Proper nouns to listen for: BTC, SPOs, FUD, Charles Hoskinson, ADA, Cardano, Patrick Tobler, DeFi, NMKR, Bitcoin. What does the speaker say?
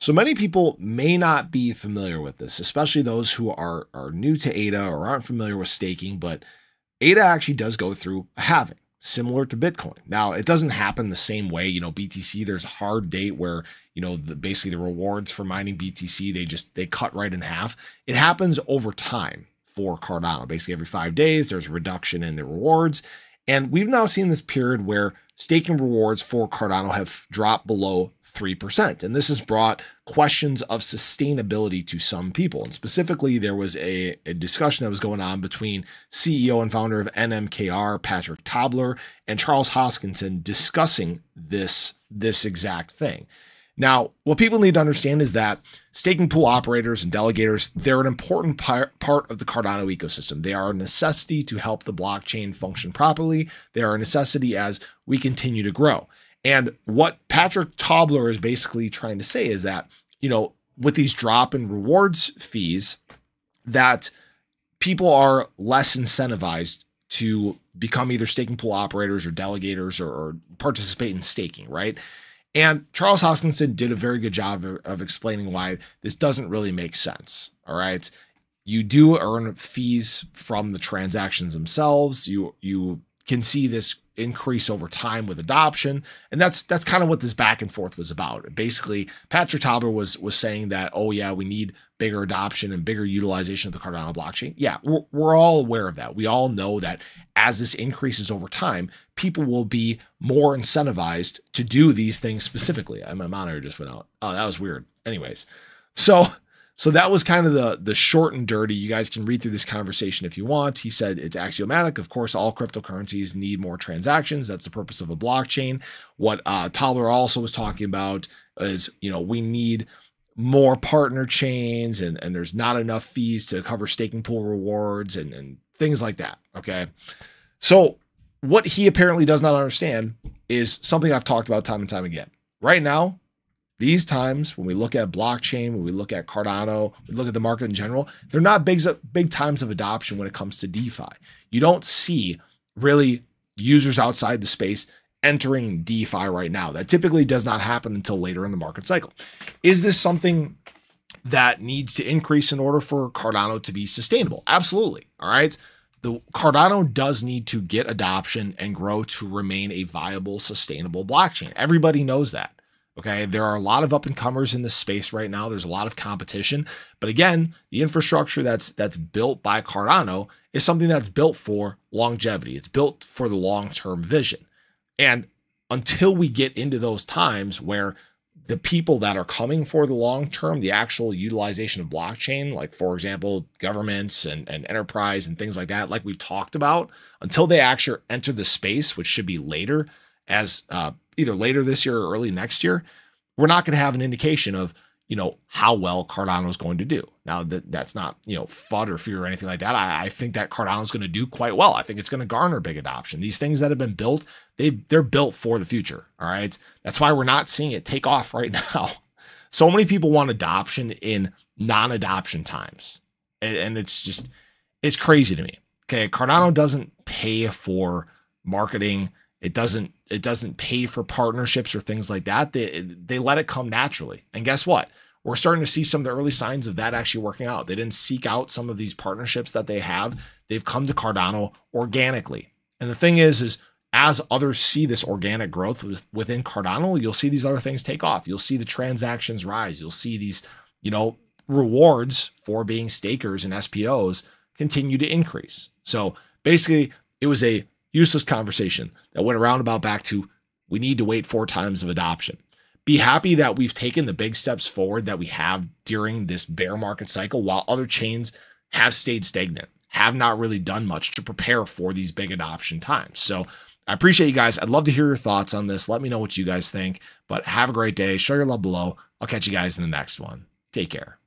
So many people may not be familiar with this, especially those who are new to ADA or aren't familiar with staking, but ADA actually does go through a halving, similar to Bitcoin. Now, it doesn't happen the same way. You know, BTC, there's a hard date where, you know, basically the rewards for mining BTC, they cut right in half. It happens over time for Cardano. Basically every 5 days, there's a reduction in the rewards. And we've now seen this period where staking rewards for Cardano have dropped below 3%. And this has brought questions of sustainability to some people. And specifically, there was a discussion that was going on between CEO and founder of NMKR, Patrick Tobler, and Charles Hoskinson discussing this exact thing. Now, what people need to understand is that staking pool operators and delegators, they're an important part of the Cardano ecosystem. They are a necessity to help the blockchain function properly. They are a necessity as we continue to grow. And what Patrick Tobler is basically trying to say is that, you know, with these drop in rewards fees, that people are less incentivized to become either staking pool operators or delegators or participate in staking, right? And Charles Hoskinson did a very good job of explaining why this doesn't really make sense. All right. You do earn fees from the transactions themselves. You can see this increase over time with adoption. And that's kind of what this back and forth was about. Basically, Patrick Tobler was saying that, oh yeah, we need bigger adoption and bigger utilization of the Cardano blockchain. Yeah, we're all aware of that. We all know that as this increases over time, people will be more incentivized to do these things specifically. My monitor just went out. Oh, that was weird. Anyways, so that was kind of the short and dirty. You guys can read through this conversation if you want. He said it's axiomatic. Of course, all cryptocurrencies need more transactions. That's the purpose of a blockchain. What Tobler also was talking about is, you know, we need more partner chains and there's not enough fees to cover staking pool rewards and things like that. Okay. So what he apparently does not understand is something I've talked about time and time again. Right now, these times, when we look at blockchain, when we look at Cardano, we look at the market in general, they're not big times of adoption when it comes to DeFi. You don't see really users outside the space entering DeFi right now. That typically does not happen until later in the market cycle. Is this something that needs to increase in order for Cardano to be sustainable? Absolutely. All right. The Cardano does need to get adoption and grow to remain a viable, sustainable blockchain. Everybody knows that. Okay, there are a lot of up-and-comers in this space right now. There's a lot of competition. But again, the infrastructure that's built by Cardano is something that's built for longevity. It's built for the long-term vision. And until we get into those times where the people that are coming for the long-term, the actual utilization of blockchain, like, for example, governments and enterprise and things like that, like we've talked about, until they actually enter the space, which should be later, as either later this year or early next year, we're not going to have an indication of, you know, how well Cardano is going to do. Now, that's not, you know, FUD or fear or anything like that. I think that Cardano is going to do quite well. I think it's going to garner big adoption. These things that have been built, they're built for the future. All right. That's why we're not seeing it take off right now. So many people want adoption in non-adoption times. And it's crazy to me. Okay. Cardano doesn't pay for marketing. It doesn't pay for partnerships or things like that. They let it come naturally. And guess what? We're starting to see some of the early signs of that actually working out. They didn't seek out some of these partnerships that they have. They've come to Cardano organically. And the thing is as others see this organic growth within Cardano, you'll see these other things take off. You'll see the transactions rise. You'll see these, you know, rewards for being stakers and SPOs continue to increase. So basically, it was a useless conversation that went around about back to, we need to wait 4 times of adoption. Be happy that we've taken the big steps forward that we have during this bear market cycle, while other chains have stayed stagnant, have not really done much to prepare for these big adoption times. So I appreciate you guys. I'd love to hear your thoughts on this. Let me know what you guys think, but have a great day. Show your love below. I'll catch you guys in the next one. Take care.